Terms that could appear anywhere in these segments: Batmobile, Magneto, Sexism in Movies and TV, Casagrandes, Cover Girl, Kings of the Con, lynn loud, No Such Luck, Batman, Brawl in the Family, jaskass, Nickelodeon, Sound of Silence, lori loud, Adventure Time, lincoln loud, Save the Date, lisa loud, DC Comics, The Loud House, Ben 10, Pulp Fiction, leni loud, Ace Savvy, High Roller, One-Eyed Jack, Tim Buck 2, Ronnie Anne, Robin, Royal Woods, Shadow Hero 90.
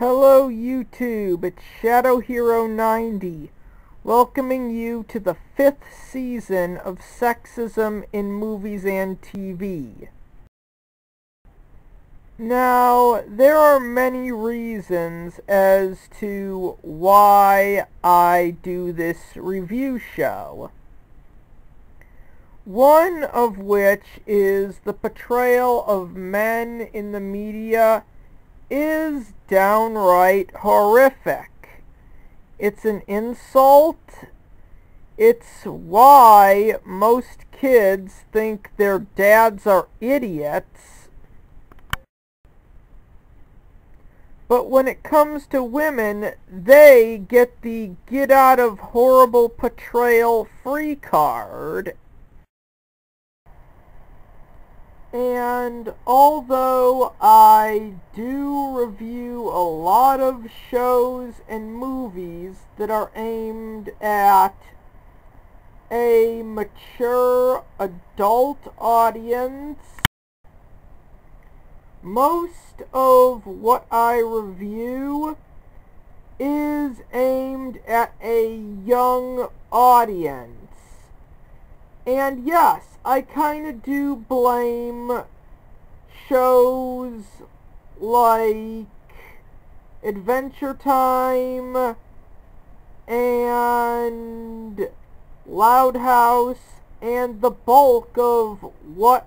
Hello YouTube, it's Shadow Hero 90, welcoming you to the 5th season of Sexism in Movies and TV. Now, there are many reasons as to why I do this review show. One of which is the portrayal of men in the media is downright horrific. It's an insult. It's why most kids think their dads are idiots. But when it comes to women, they get the get out of horrible portrayal free card. And although I do review a lot of shows and movies that are aimed at a mature adult audience, most of what I review is aimed at a young audience. And yes, I kind of do blame shows like Adventure Time and Loud House and the bulk of what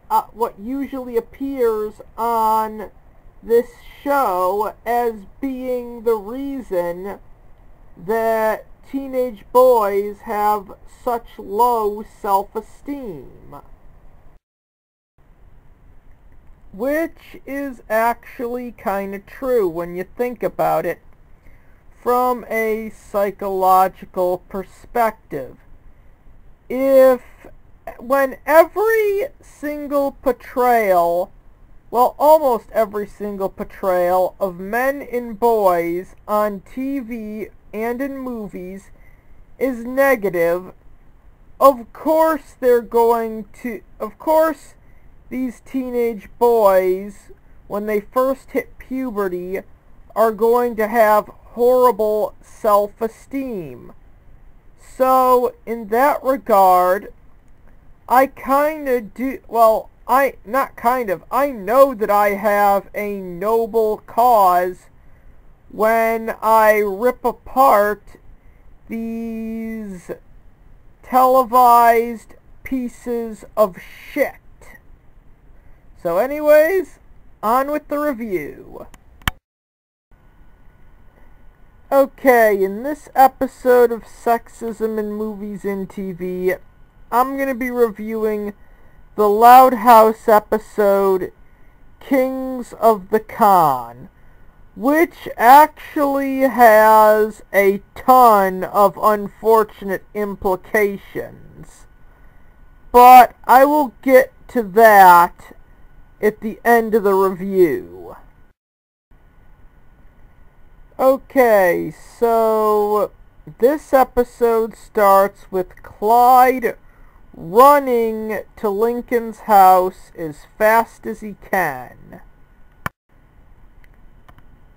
usually appears on this show as being the reason that teenage boys have such low self-esteem. Which is actually kind of true when you think about it from a psychological perspective. When every single portrayal, well, almost every single portrayal of men and boys on TV and in movies is negative, of course these teenage boys, when they first hit puberty, are going to have horrible self-esteem. So in that regard, I know that I have a noble cause when I rip apart these televised pieces of shit. So anyways, on with the review. Okay, in this episode of Sexism in Movies and TV, I'm going to be reviewing the Loud House episode, Kings of the Con, which actually has a ton of unfortunate implications. But I will get to that at the end of the review. Okay, so this episode starts with Clyde running to Lincoln's house as fast as he can.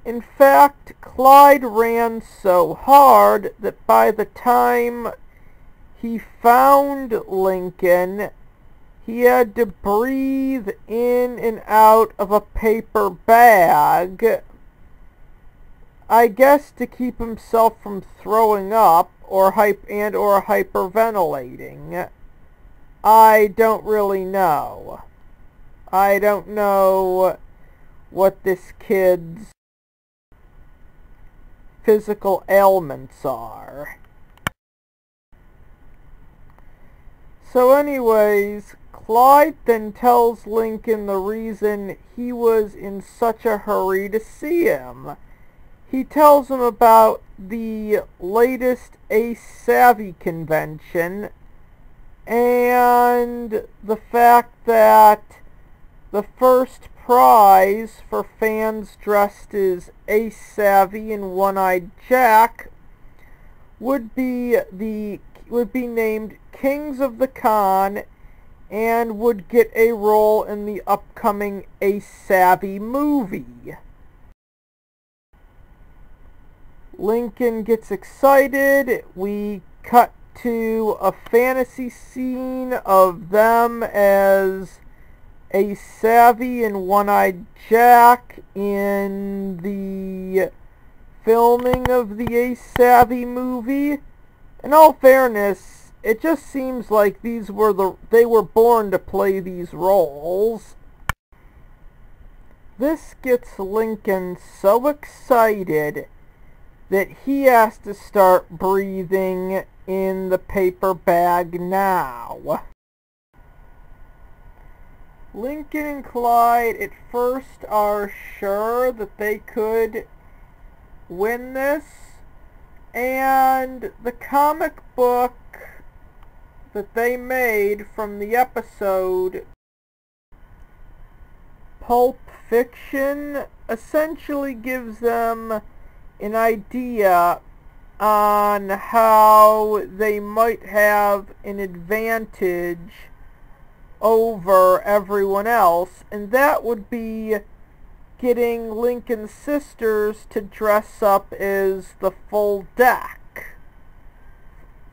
In fact, Clyde ran so hard that by the time he found Lincoln, he had to breathe in and out of a paper bag, I guess to keep himself from throwing up or hyperventilating. I don't really know. I don't know what this kid's physical ailments are. So anyways, Clyde then tells Lincoln the reason he was in such a hurry to see him. He tells him about the latest Ace Savvy convention and the fact that the first prize for fans dressed as Ace Savvy and One-Eyed Jack would be named Kings of the Con and would get a role in the upcoming Ace Savvy movie. Lincoln gets excited. We cut to a fantasy scene of them as Ace Savvy and One-Eyed Jack in the filming of the Ace Savvy movie. In all fairness, it just seems like these were they were born to play these roles. This gets Lincoln so excited that he has to start breathing in the paper bag now. Lincoln and Clyde at first are sure that they could win this, and the comic book that they made from the episode Pulp Fiction essentially gives them an idea on how they might have an advantage over everyone else, and that would be getting Lincoln's sisters to dress up as the full deck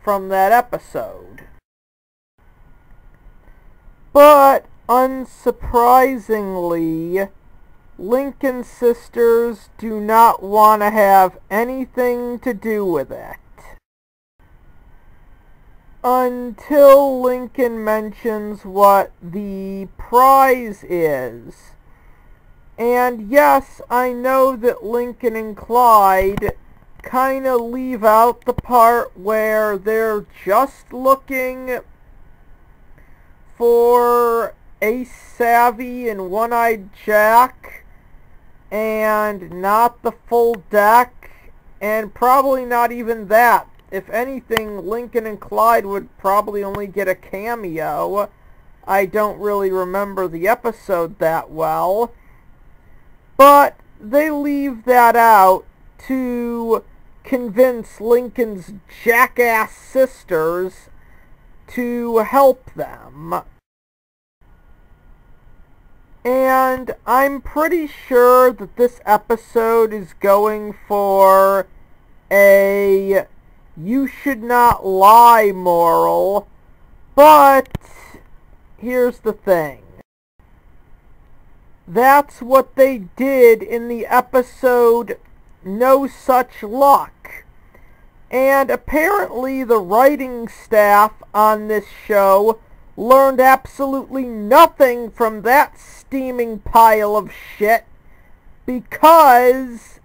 from that episode. But unsurprisingly, Lincoln's sisters do not want to have anything to do with it. Until Lincoln mentions what the prize is. And yes, I know that Lincoln and Clyde kind of leave out the part where they're just looking for Ace Savvy and One-Eyed Jack and not the full deck, and probably not even that. If anything, Lincoln and Clyde would probably only get a cameo. I don't really remember the episode that well. But they leave that out to convince Lincoln's jackass sisters to help them. And I'm pretty sure that this episode is going for a you should not lie moral, but here's the thing. That's what they did in the episode No Such Luck. And apparently the writing staff on this show learned absolutely nothing from that steaming pile of shit, because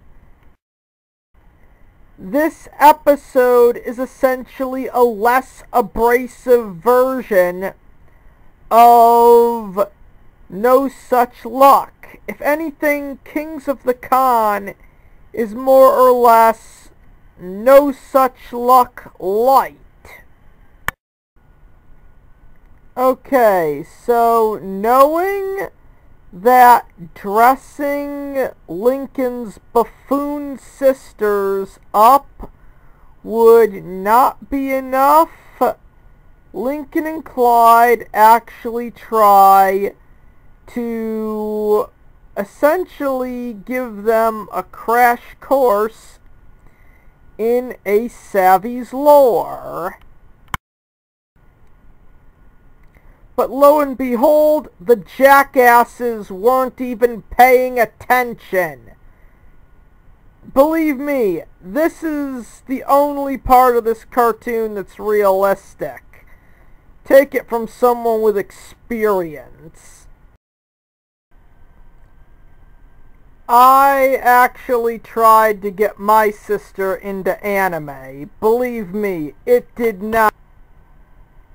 this episode is essentially a less abrasive version of No Such Luck. If anything, Kings of the Con is more or less No Such Luck light. Okay, so knowing that dressing Lincoln's buffoon sisters up would not be enough, Lincoln and Clyde actually try to essentially give them a crash course in Ace Savvy's lore. But lo and behold, the jackasses weren't even paying attention. Believe me, this is the only part of this cartoon that's realistic. Take it from someone with experience. I actually tried to get my sister into anime. Believe me, it did not.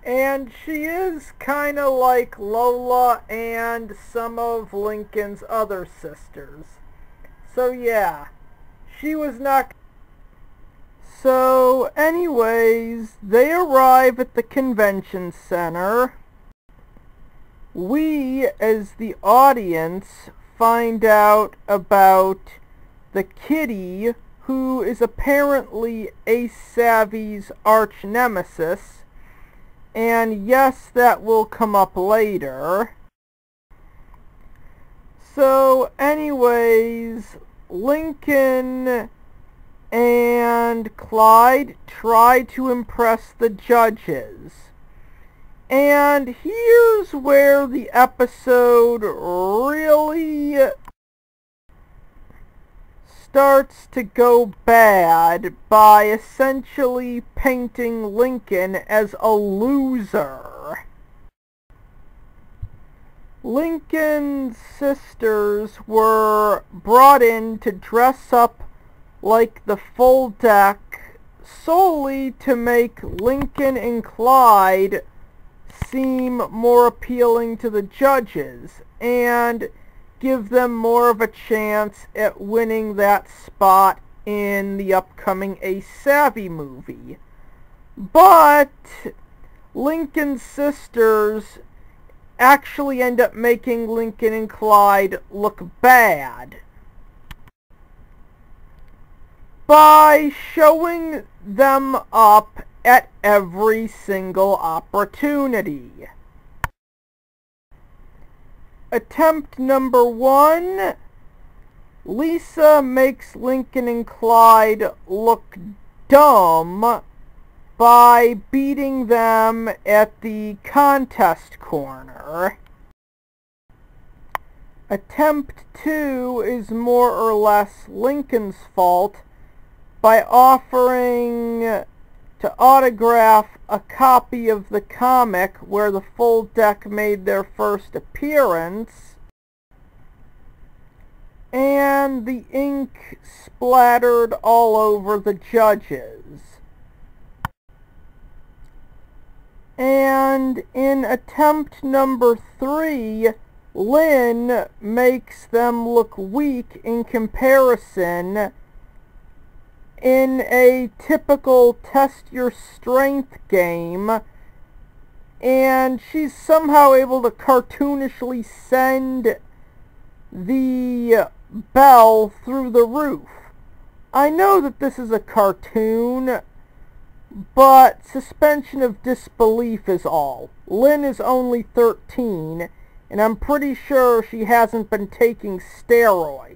And she is kind of like Lola and some of Lincoln's other sisters. So yeah, she was not... So anyways, they arrive at the convention center. We, as the audience, find out about the kitty, who is apparently Ace Savvy's arch-nemesis. And yes, that will come up later. So anyways, Lincoln And Clyde tried to impress the judges. And here's where the episode really starts to go bad by essentially painting Lincoln as a loser. Lincoln's sisters were brought in to dress up like the full deck solely to make Lincoln and Clyde seem more appealing to the judges and give them more of a chance at winning that spot in the upcoming Ace Savvy movie. But Lincoln's sisters actually end up making Lincoln and Clyde look bad by showing them up at every single opportunity. Attempt number 1, Lisa makes Lincoln and Clyde look dumb by beating them at the contest corner. Attempt 2 is more or less Lincoln's fault by offering to autograph a copy of the comic where the full deck made their first appearance, and the ink splattered all over the judges. And in attempt number 3, Lynn makes them look weak in comparison in a typical test-your-strength game, and she's somehow able to cartoonishly send the bell through the roof. I know that this is a cartoon, but suspension of disbelief is all. Lynn is only 13, and I'm pretty sure she hasn't been taking steroids.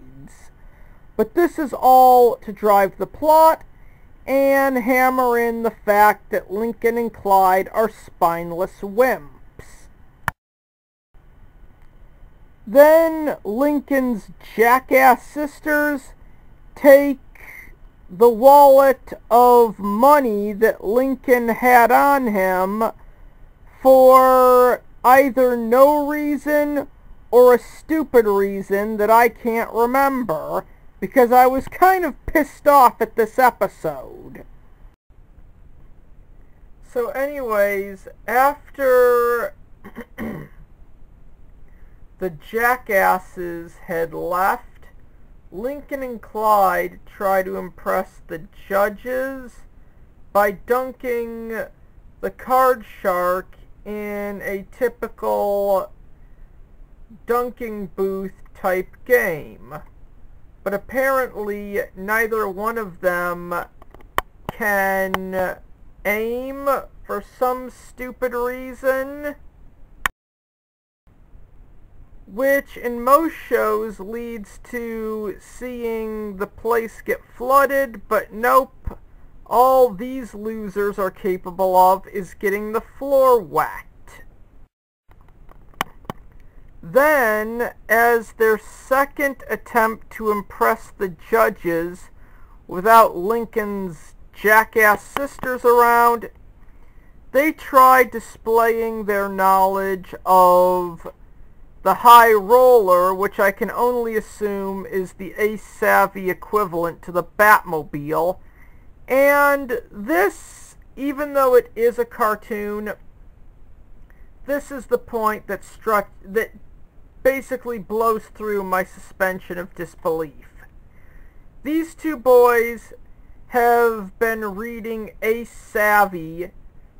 But this is all to drive the plot and hammer in the fact that Lincoln and Clyde are spineless wimps. Then Lincoln's jackass sisters take the wallet of money that Lincoln had on him for either no reason or a stupid reason that I can't remember, because I was kind of pissed off at this episode. So anyways, after the jackasses had left, Lincoln and Clyde try to impress the judges by dunking the card shark in a typical dunking booth type game. But apparently, neither one of them can aim for some stupid reason, which in most shows leads to seeing the place get flooded, but nope, all these losers are capable of is getting the floor whacked. Then, as their second attempt to impress the judges without Lincoln's jackass sisters around, they tried displaying their knowledge of the High Roller, which I can only assume is the Ace Savvy equivalent to the Batmobile. And this, even though it is a cartoon, this is the point that basically blows through my suspension of disbelief. These two boys have been reading Ace Savvy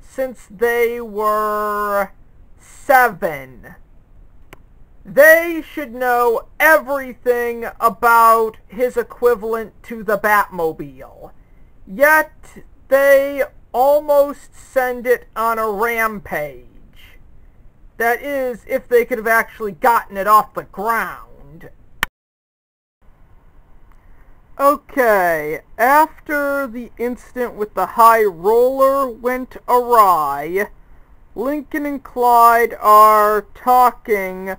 since they were 7. They should know everything about his equivalent to the Batmobile. Yet, they almost send it on a rampage. That is, if they could have actually gotten it off the ground. Okay, after the incident with the High Roller went awry, Lincoln and Clyde are talking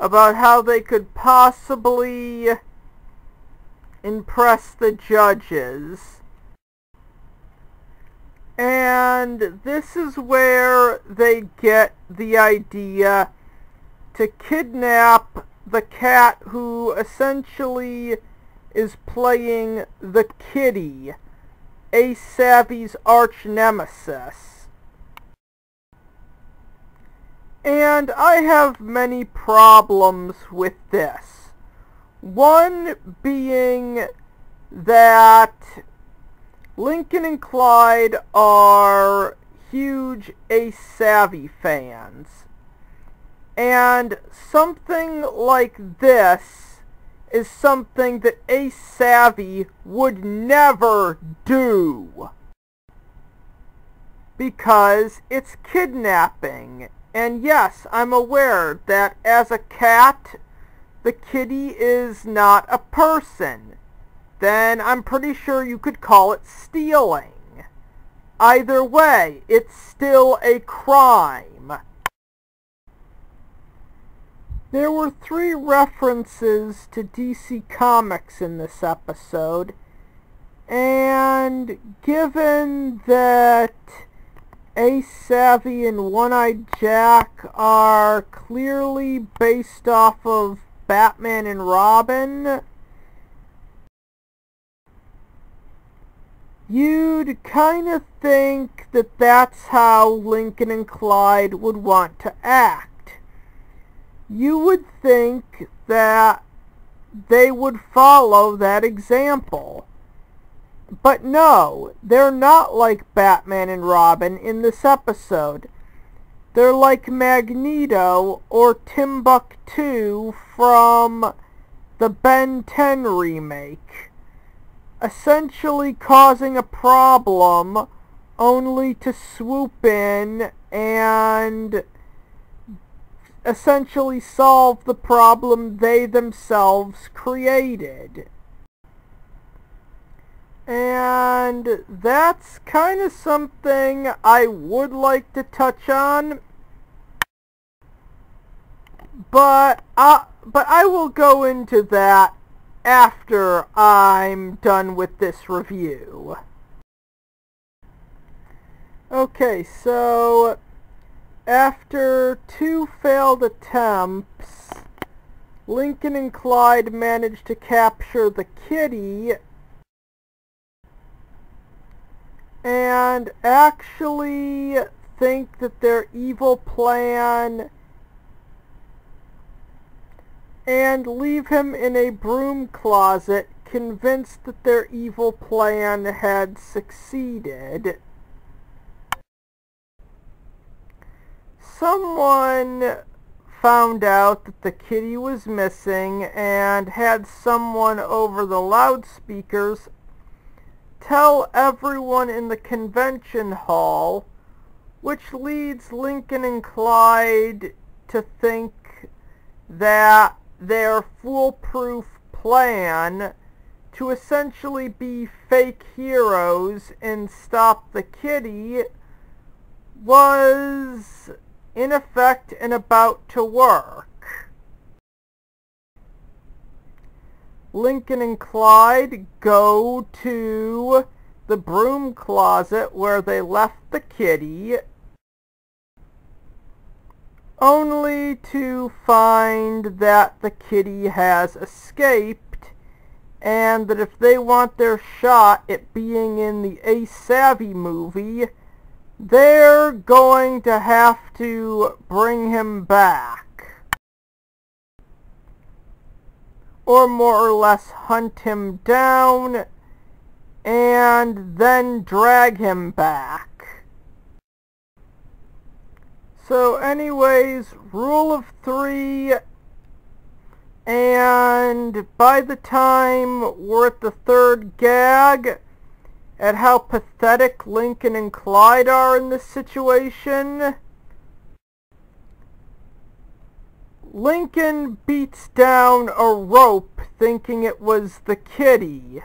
about how they could possibly impress the judges. And this is where they get the idea to kidnap the cat who essentially is playing the kitty, Ace Savvy's arch-nemesis. And I have many problems with this. One being that Lincoln and Clyde are huge Ace Savvy fans, and something like this is something that Ace Savvy would never do, because it's kidnapping. And yes, I'm aware that as a cat, the kitty is not a person. Then I'm pretty sure you could call it stealing. Either way, it's still a crime. There were 3 references to DC Comics in this episode, and given that Ace Savvy and One-Eyed Jack are clearly based off of Batman and Robin, you'd kind of think that that's how Lincoln and Clyde would want to act. You would think that they would follow that example. But no, they're not like Batman and Robin in this episode. They're like Magneto or Tim Buck 2 from the Ben 10 remake, essentially causing a problem only to swoop in and essentially solve the problem they themselves created. And that's kind of something I would like to touch on, but I will go into that after I'm done with this review. Okay, so after 2 failed attempts, Lincoln and Clyde managed to capture the kitty and actually think that their evil plan and leave him in a broom closet, convinced that their evil plan had succeeded. Someone found out that the kitty was missing and had someone over the loudspeakers tell everyone in the convention hall, which leads Lincoln and Clyde to think that their foolproof plan to essentially be fake heroes and stop the kitty was in effect and about to work. Lincoln and Clyde go to the broom closet where they left the kitty, only to find that the kitty has escaped, and that if they want their shot at being in the Ace Savvy movie, they're going to have to bring him back, or more or less hunt him down and then drag him back. So anyways, rule of 3, and by the time we're at the 3rd gag, at how pathetic Lincoln and Clyde are in this situation, Lincoln beats down a rope thinking it was the kitty.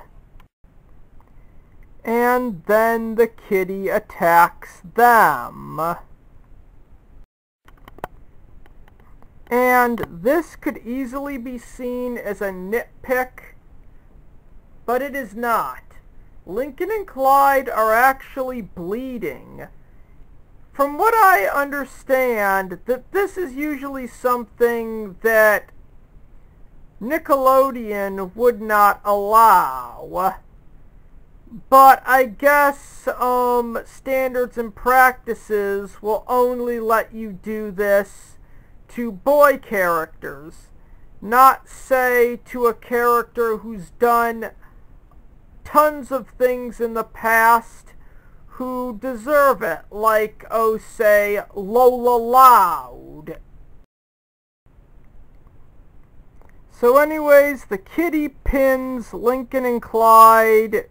And then the kitty attacks them. And this could easily be seen as a nitpick, but it is not. Lincoln and Clyde are actually bleeding. From what I understand, that this is usually something that Nickelodeon would not allow. But I guess standards and practices will only let you do this to boy characters, not say to a character who's done tons of things in the past who deserve it, like, oh, say, Lola Loud. So anyways, the kitty pins Lincoln and Clyde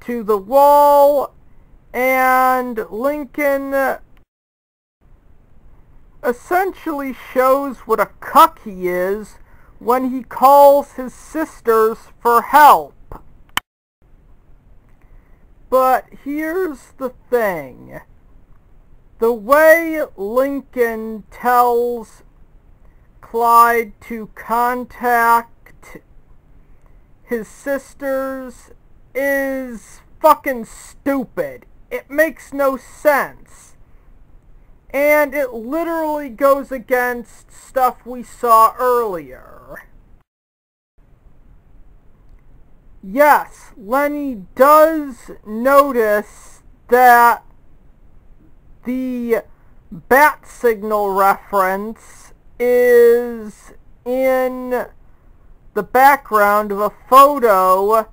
to the wall, and Lincoln essentially shows what a cuck he is when he calls his sisters for help. But here's the thing. The way Lincoln tells Clyde to contact his sisters is fucking stupid. It makes no sense. And it literally goes against stuff we saw earlier. Yes, Lenny does notice that the bat signal reference is in the background of a photo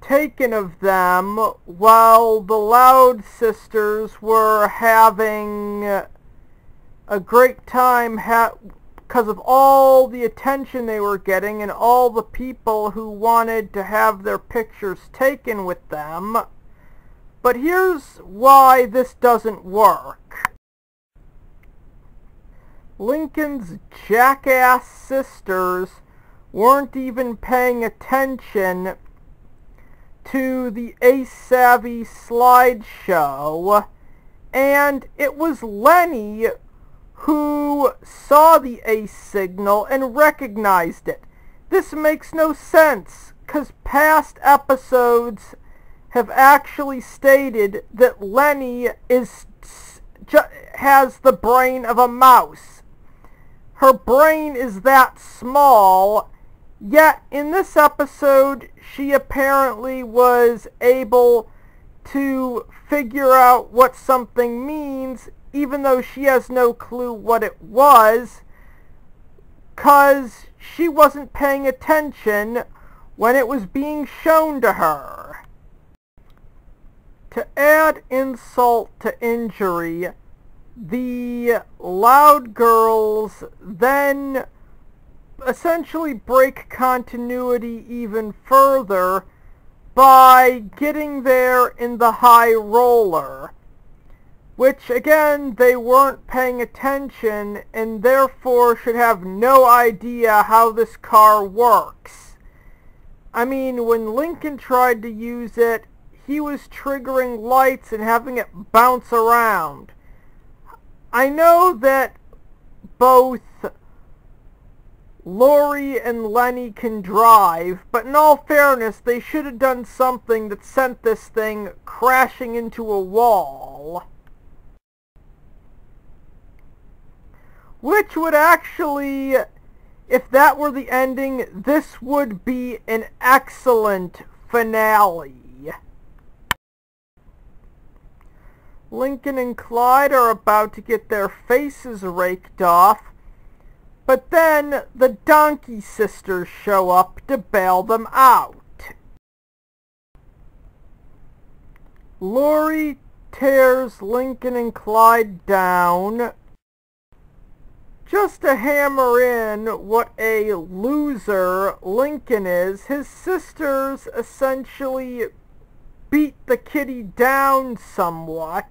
taken of them while the Loud sisters were having a great time because of all the attention they were getting and all the people who wanted to have their pictures taken with them. But here's why this doesn't work. Lincoln's jackass sisters weren't even paying attention to the Ace Savvy slideshow, and it was Lenny who saw the ace signal and recognized it. This makes no sense, because past episodes have actually stated that Lenny has the brain of a mouse. Her brain is that small, yet in this episode she apparently was able to figure out what something means, even though she has no clue what it was, because she wasn't paying attention when it was being shown to her. To add insult to injury, the Loud girls then essentially break continuity even further by getting there in the High Roller, which, again, they weren't paying attention and therefore should have no idea how this car works. I mean, when Lincoln tried to use it, he was triggering lights and having it bounce around. I know that both Lori and Lenny can drive, but in all fairness, they should have done something that sent this thing crashing into a wall, which would actually, if that were the ending, this would be an excellent finale. Lincoln and Clyde are about to get their faces raked off, but then the Donkey sisters show up to bail them out. Lori tears Lincoln and Clyde down, just to hammer in what a loser Lincoln is. His sisters essentially beat the kitty down somewhat.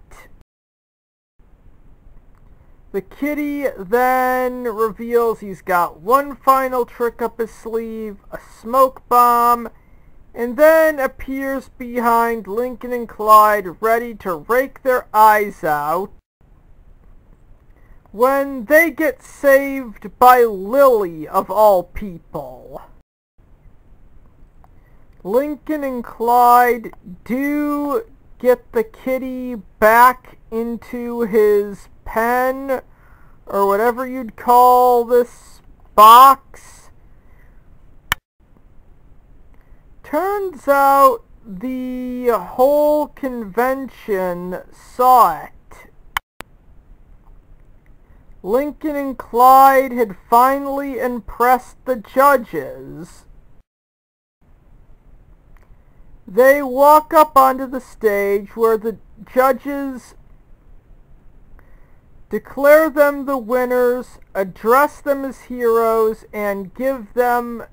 The kitty then reveals he's got one final trick up his sleeve, a smoke bomb, and then appears behind Lincoln and Clyde, ready to rake their eyes out, when they get saved by Lily, of all people. Lincoln and Clyde do get the kitty back into his pen, or whatever you'd call this box. Turns out the whole convention saw it. Lincoln and Clyde had finally impressed the judges. They walk up onto the stage where the judges declare them the winners, address them as heroes, and give them,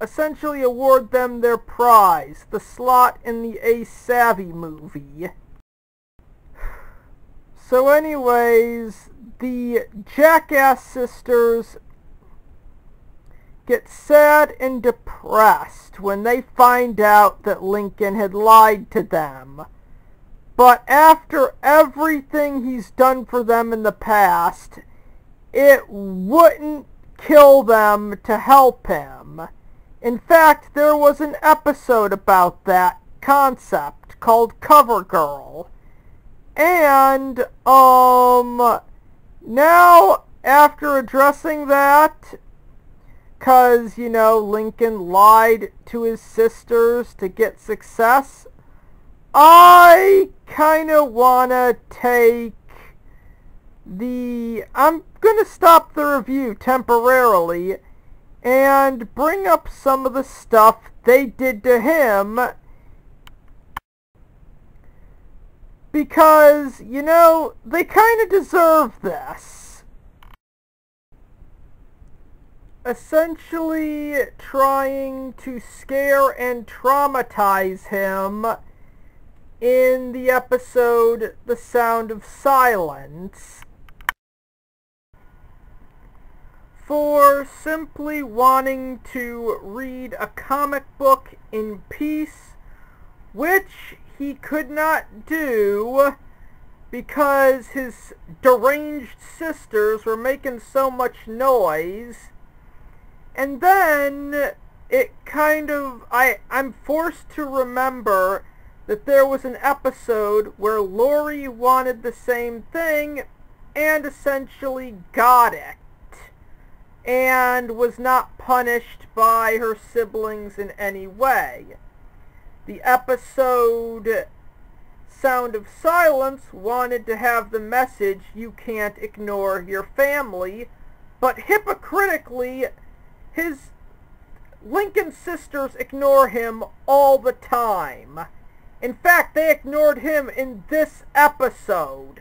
essentially award them their prize, the slot in the Ace Savvy movie. So anyways, the Jackass sisters get sad and depressed when they find out that Lincoln had lied to them. But after everything he's done for them in the past, it wouldn't kill them to help him. In fact, there was an episode about that concept called Cover Girl. And, now, after addressing that, because, you know, Lincoln lied to his sisters to get success, I kind of want to take the... I'm going to stop the review temporarily and bring up some of the stuff they did to him, because, you know, they kind of deserve this. Essentially trying to scare and traumatize him in the episode The Sound of Silence for simply wanting to read a comic book in peace, which he could not do because his deranged sisters were making so much noise. And then it kind of... I'm forced to remember that there was an episode where Lori wanted the same thing and essentially got it and was not punished by her siblings in any way. The episode Sound of Silence wanted to have the message, you can't ignore your family, but hypocritically, his Lincoln's sisters ignore him all the time. In fact, they ignored him in this episode.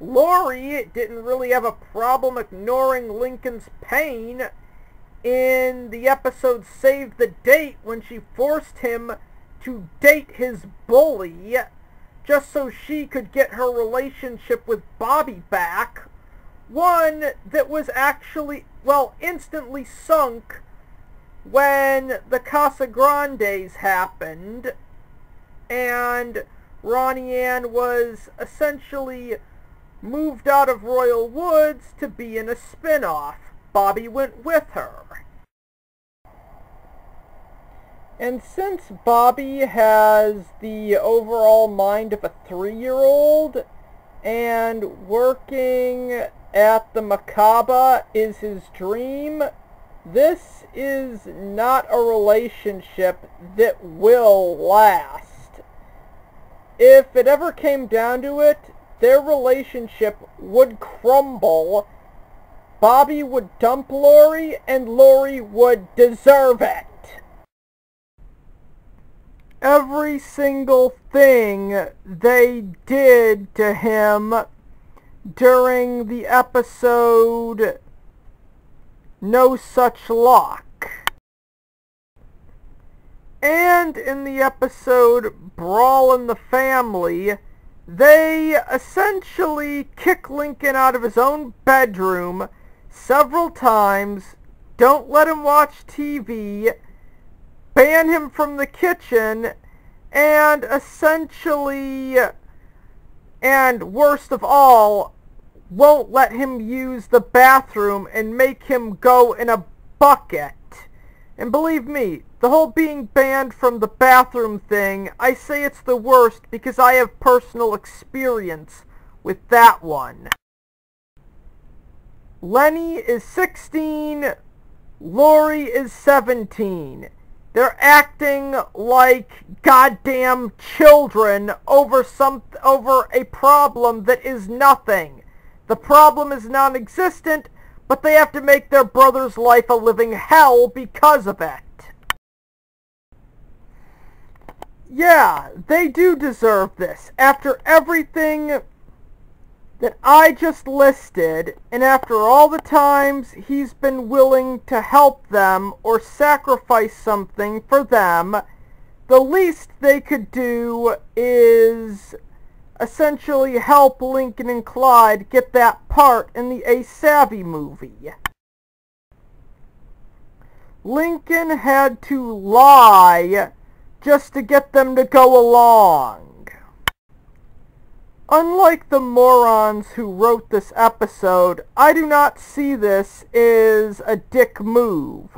Lori didn't really have a problem ignoring Lincoln's pain in the episode Save the Date when she forced him to date his bully just so she could get her relationship with Bobby back, one that was actually, well, instantly sunk when the Casagrandes happened and Ronnie Anne was essentially moved out of Royal Woods to be in a spin-off. Bobby went with her. And since Bobby has the overall mind of a 3-year-old, and working at the Macabre is his dream, this is not a relationship that will last. If it ever came down to it, their relationship would crumble, Bobby would dump Lori, and Lori would deserve it. Every single thing they did to him during the episode No Such Luck, and in the episode Brawl in the Family They essentially kick Lincoln out of his own bedroom several times, don't let him watch TV, ban him from the kitchen, and essentially, and worst of all, won't let him use the bathroom and make him go in a bucket. And believe me, the whole being banned from the bathroom thing, I say it's the worst because I have personal experience with that one. Lenny is 16, Lori is 17. They're acting like goddamn children over a problem that is nothing. The problem is non-existent, but they have to make their brother's life a living hell because of it. Yeah, they do deserve this. After everything that I just listed, and after all the times he's been willing to help them or sacrifice something for them, the least they could do is essentially help Lincoln and Clyde get that part in the Ace Savvy movie. Lincoln had to lie just to get them to go along. Unlike the morons who wrote this episode, I do not see this as a dick move.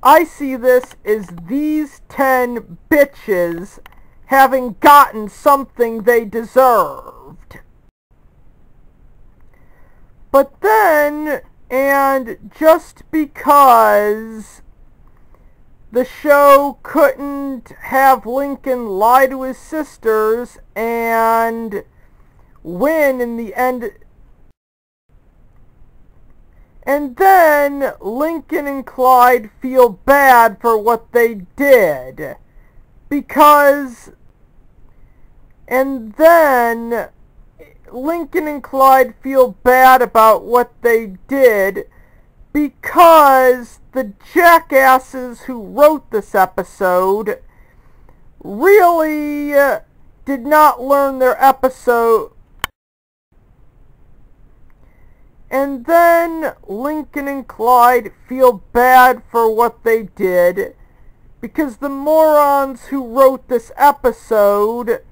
I see this as these 10 bitches having gotten something they deserved. But then, and just because the show couldn't have Lincoln lie to his sisters and win in the end. And then Lincoln and Clyde feel bad for what they did. Because, and then Lincoln and Clyde feel bad about what they did because the jackasses who wrote this episode really did not learn their episode. And then Lincoln and Clyde feel bad for what they did because the morons who wrote this episode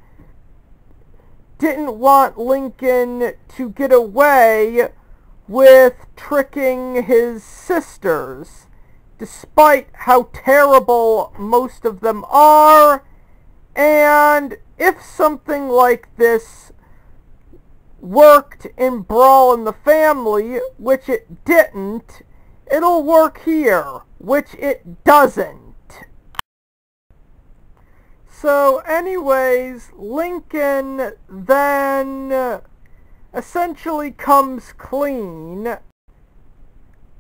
didn't want Lincoln to get away with tricking his sisters, despite how terrible most of them are. And if something like this worked in Brawl in the Family, which it didn't, it'll work here, which it doesn't. So anyways, Lincoln then essentially comes clean,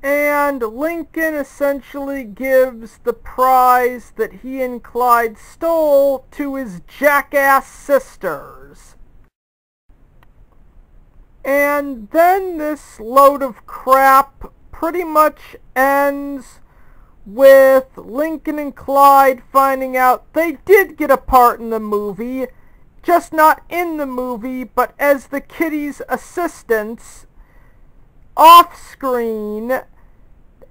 and Lincoln essentially gives the prize that he and Clyde stole to his jackass sisters. And then this load of crap pretty much ends with Lincoln and Clyde finding out they did get a part in the movie, just not in the movie, but as the kiddies' assistants off-screen,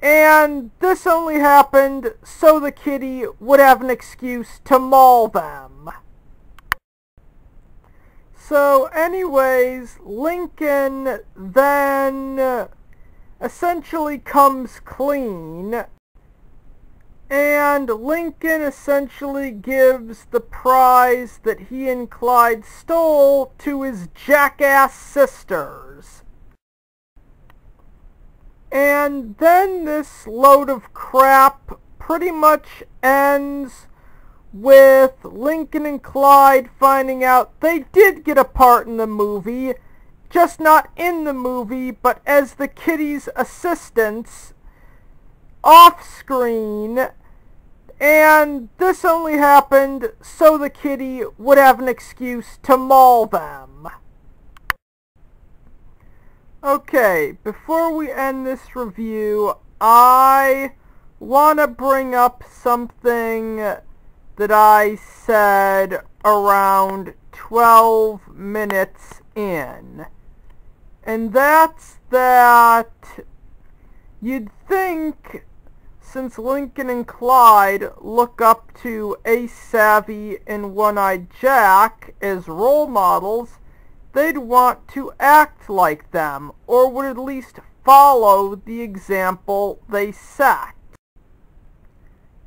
and this only happened so the kitty would have an excuse to maul them. So anyways, Lincoln then essentially comes clean, and Lincoln essentially gives the prize that he and Clyde stole to his jackass sisters. And then this load of crap pretty much ends with Lincoln and Clyde finding out they did get a part in the movie, just not in the movie, but as the kiddies' assistants off-screen, and this only happened so the kitty would have an excuse to maul them. Okay, before we end this review, I want to bring up something that I said around 12 minutes in. And that's that. You'd think, since Lincoln and Clyde look up to Ace Savvy and One-Eyed Jack as role models, they'd want to act like them, or would at least follow the example they set.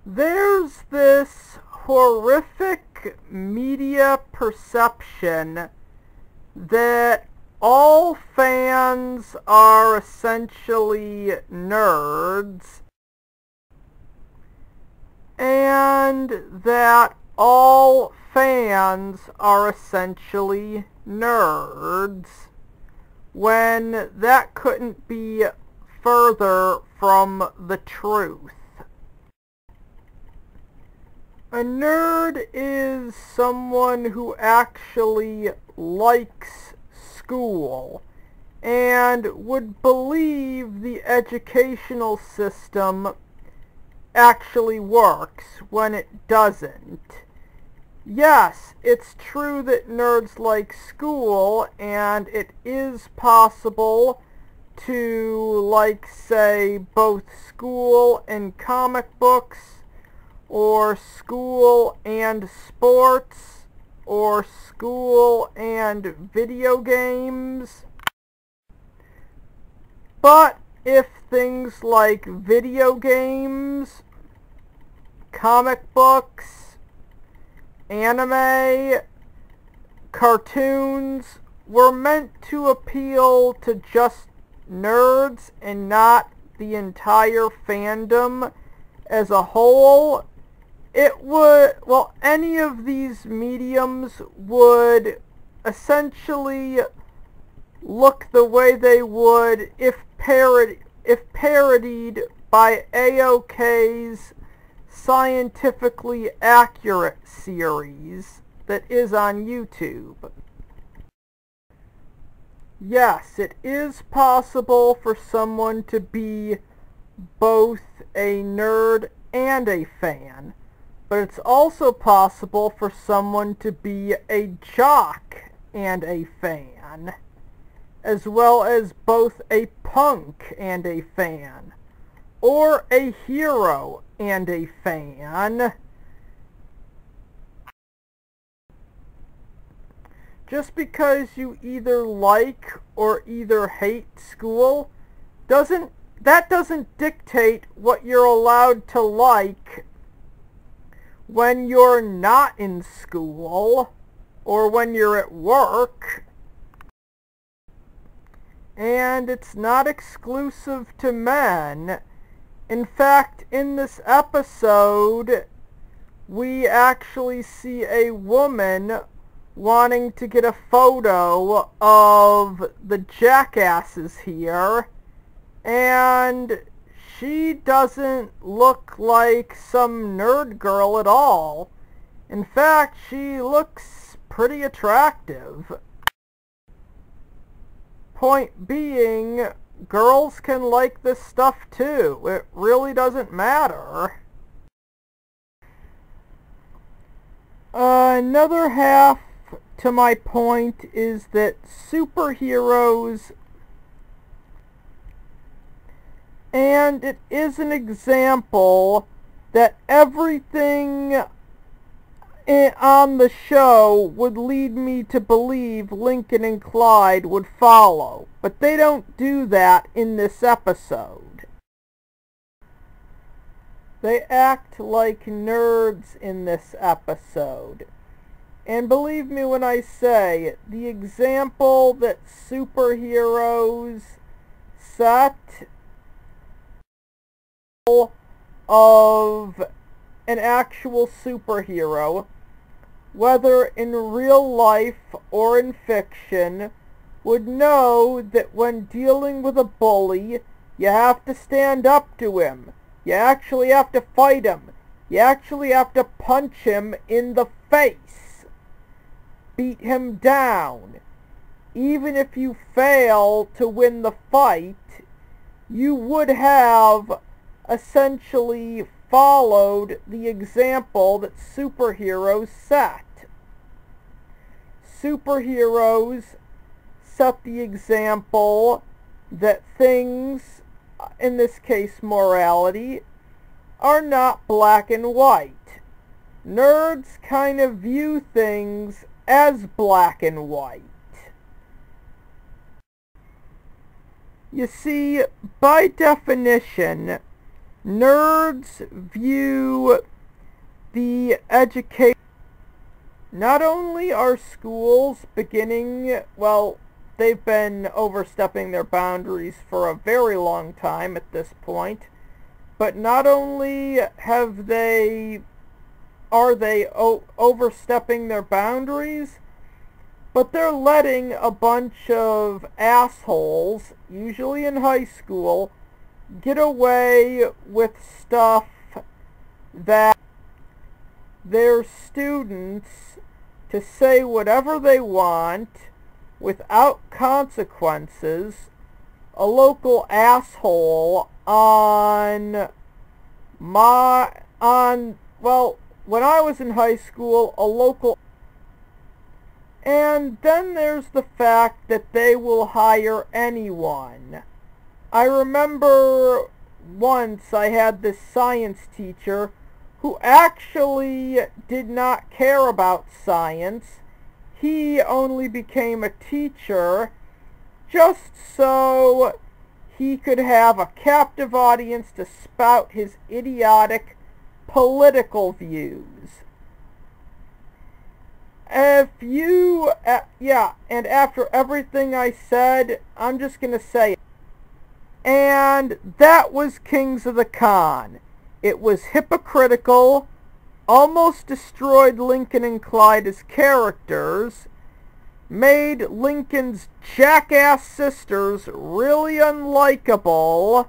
There's this horrific media perception that all fans are essentially nerds, and that all fans are essentially nerds, when that couldn't be further from the truth. A nerd is someone who actually likes school and would believe the educational system actually works when it doesn't. Yes, it's true that nerds like school, and it is possible to like, say, both school and comic books, or school and sports, or school and video games. But if things like video games, comic books, anime, cartoons were meant to appeal to just nerds and not the entire fandom as a whole, it would, well, any of these mediums would essentially look the way they would if parodied by AOK's Scientifically Accurate series that is on YouTube. Yes, it is possible for someone to be both a nerd and a fan, but it's also possible for someone to be a jock and a fan, as well as both a punk and a fan, or a hero and a fan. Just because you either like or hate school doesn't dictate what you're allowed to like when you're not in school or when you're at work. And it's not exclusive to men. In fact, in this episode, we actually see a woman wanting to get a photo of the jackasses here, and she doesn't look like some nerd girl at all. In fact, she looks pretty attractive. Point being, girls can like this stuff too. It really doesn't matter. Another half to my point is that superheroes, and it is an example that everything on the show would lead me to believe Lincoln and Clyde would follow, but they don't do that in this episode. They act like nerds in this episode, and believe me when I say, the example that superheroes set of an actual superhero, whether in real life or in fiction, would know that when dealing with a bully, you have to stand up to him. You actually have to fight him. You actually have to punch him in the face. Beat him down. Even if you fail to win the fight, you would have essentially followed the example that superheroes set. superheroes set the example that things, in this case morality, are not black and white. Nerds kind of view things as black and white. You see, by definition, nerds view the education. Not only are schools beginning, well, they've been overstepping their boundaries for a very long time at this point, but not only are they overstepping their boundaries, but they're letting a bunch of assholes, usually in high school, get away with stuff that their students to say whatever they want without consequences. A local asshole when I was in high school, a local. And then there's the fact that they will hire anyone. I remember once I had this science teacher who actually did not care about science. He only became a teacher just so he could have a captive audience to spout his idiotic political views. And after everything I said, I'm just going to say it. And that was Kings of the Con. It was hypocritical, almost destroyed Lincoln and Clyde as characters, made Lincoln's jackass sisters really unlikable,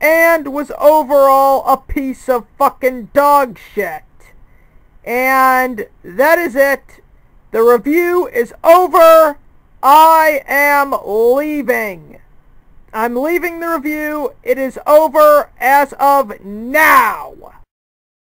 and was overall a piece of fucking dog shit. And that is it. The review is over. I am leaving. I'm leaving the review. It is over as of now.